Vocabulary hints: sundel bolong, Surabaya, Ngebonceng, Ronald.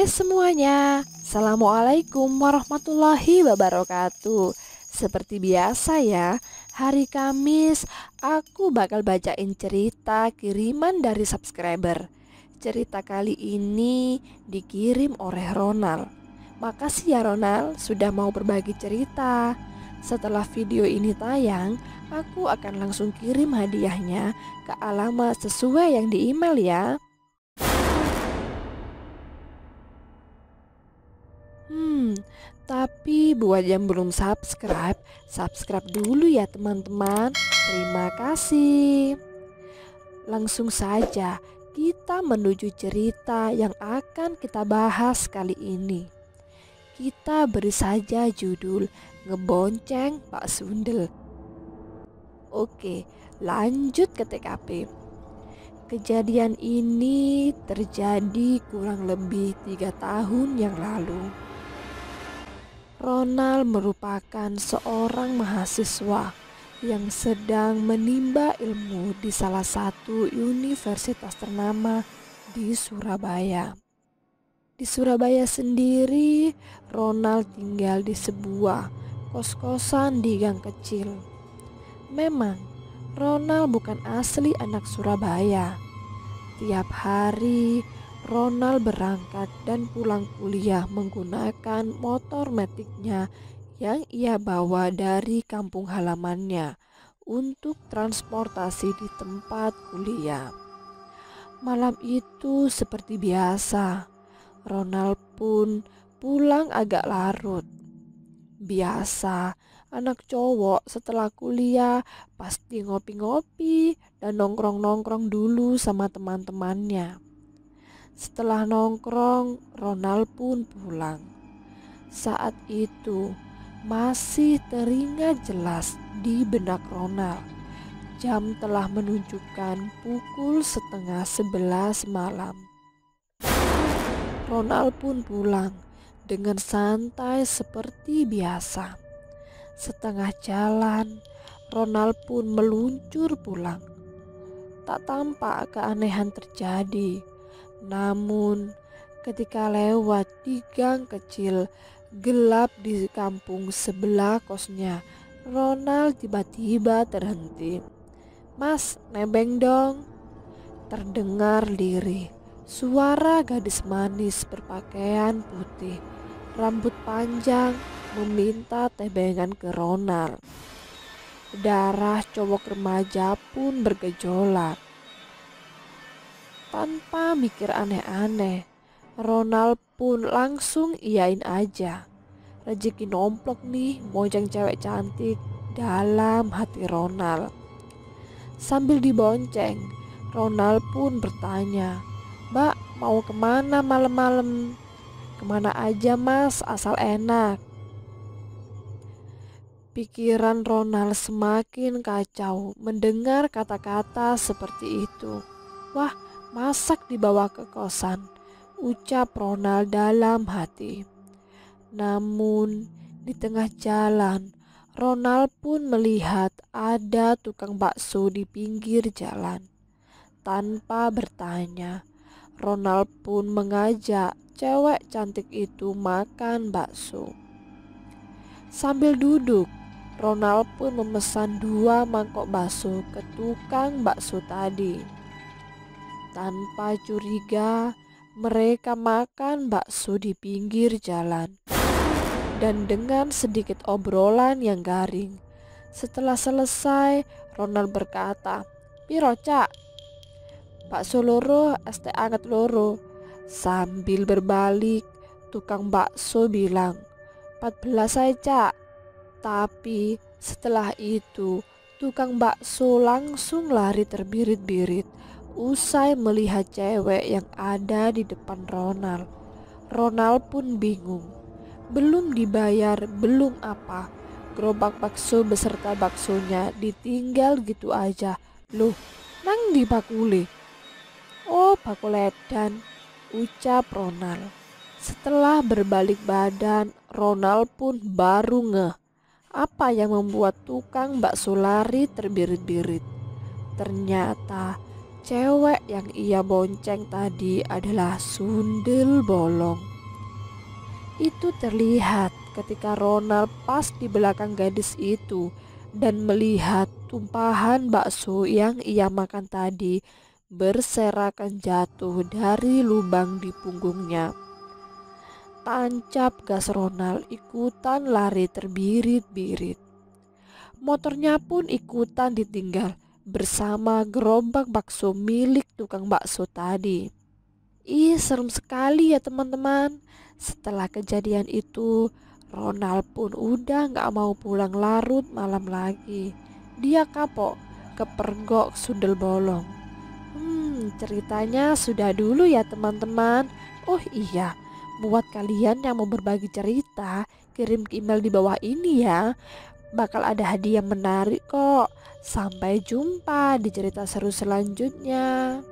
Hai semuanya, Assalamualaikum warahmatullahi wabarakatuh. Seperti biasa ya, hari Kamis aku bakal bacain cerita kiriman dari subscriber. Cerita kali ini dikirim oleh Ronald. Makasih ya Ronald sudah mau berbagi cerita. Setelah video ini tayang, aku akan langsung kirim hadiahnya ke alamat sesuai yang di email ya. Tapi buat yang belum subscribe dulu ya teman-teman. Terima kasih. Langsung saja kita menuju cerita yang akan kita bahas kali ini. Kita beri saja judul Ngebonceng Pak Sundel. Oke, lanjut ke TKP. Kejadian ini terjadi kurang lebih 3 tahun yang lalu. Ronald merupakan seorang mahasiswa yang sedang menimba ilmu di salah satu universitas ternama di Surabaya. Di Surabaya sendiri, Ronald tinggal di sebuah kos-kosan di gang kecil. Memang, Ronald bukan asli anak Surabaya. Tiap hari, Ronald berangkat dan pulang kuliah menggunakan motor metiknya yang ia bawa dari kampung halamannya untuk transportasi di tempat kuliah. Malam itu seperti biasa, Ronald pun pulang agak larut. Biasa, anak cowok setelah kuliah pasti ngopi-ngopi dan nongkrong-nongkrong dulu sama teman-temannya. Setelah nongkrong, Ronald pun pulang. Saat itu masih teringat jelas di benak Ronald, jam telah menunjukkan pukul 10:30 malam. Ronald pun pulang dengan santai seperti biasa. Setengah jalan, Ronald pun meluncur pulang. Tak tampak keanehan terjadi. Namun, ketika lewat di gang kecil gelap di kampung sebelah kosnya, Ronald tiba-tiba terhenti. "Mas, nebeng dong." Terdengar lirih suara gadis manis berpakaian putih, rambut panjang, meminta tebengan ke Ronald. Darah cowok remaja pun bergejolak. Tanpa mikir aneh-aneh, Ronald pun langsung iyain aja. Rezeki nomplok nih bonceng cewek cantik dalam hati Ronald. Sambil dibonceng, Ronald pun bertanya, "Mbak, mau kemana malam-malam?" "Kemana aja mas, asal enak." Pikiran Ronald semakin kacau mendengar kata-kata seperti itu. "Wah, masak dibawa ke kosan," ucap Ronald dalam hati. Namun di tengah jalan, Ronald pun melihat ada tukang bakso di pinggir jalan. Tanpa bertanya, Ronald pun mengajak cewek cantik itu makan bakso. Sambil duduk, Ronald pun memesan 2 mangkok bakso ke tukang bakso tadi. Tanpa curiga, mereka makan bakso di pinggir jalan. Dan dengan sedikit obrolan yang garing, setelah selesai, Ronald berkata, "Piro cak?" "Bakso loro, es teh anget loro." Sambil berbalik, tukang bakso bilang, 14 ae cak." Tapi setelah itu, tukang bakso langsung lari terbirit-birit usai melihat cewek yang ada di depan Ronald. Ronald pun bingung. Belum dibayar, belum apa, gerobak bakso beserta baksonya ditinggal gitu aja. "Loh, nang di bakule?" "Oh, bakuledan," ucap Ronald. Setelah berbalik badan, Ronald pun baru ngeh apa yang membuat tukang bakso lari terbirit-birit. Ternyata cewek yang ia bonceng tadi adalah sundel bolong. Itu terlihat ketika Ronald pas di belakang gadis itu dan melihat tumpahan bakso yang ia makan tadi berserakan jatuh dari lubang di punggungnya. Tancap gas Ronald ikutan lari terbirit-birit. Motornya pun ikutan ditinggal bersama gerobak bakso milik tukang bakso tadi. Ih, serem sekali ya teman-teman. Setelah kejadian itu, Ronald pun udah gak mau pulang larut malam lagi. Dia kapok, kepergok sundel bolong. Ceritanya sudah dulu ya teman-teman. Oh iya, buat kalian yang mau berbagi cerita, kirim email di bawah ini ya. Bakal ada hadiah menarik kok. Sampai jumpa di cerita seru selanjutnya.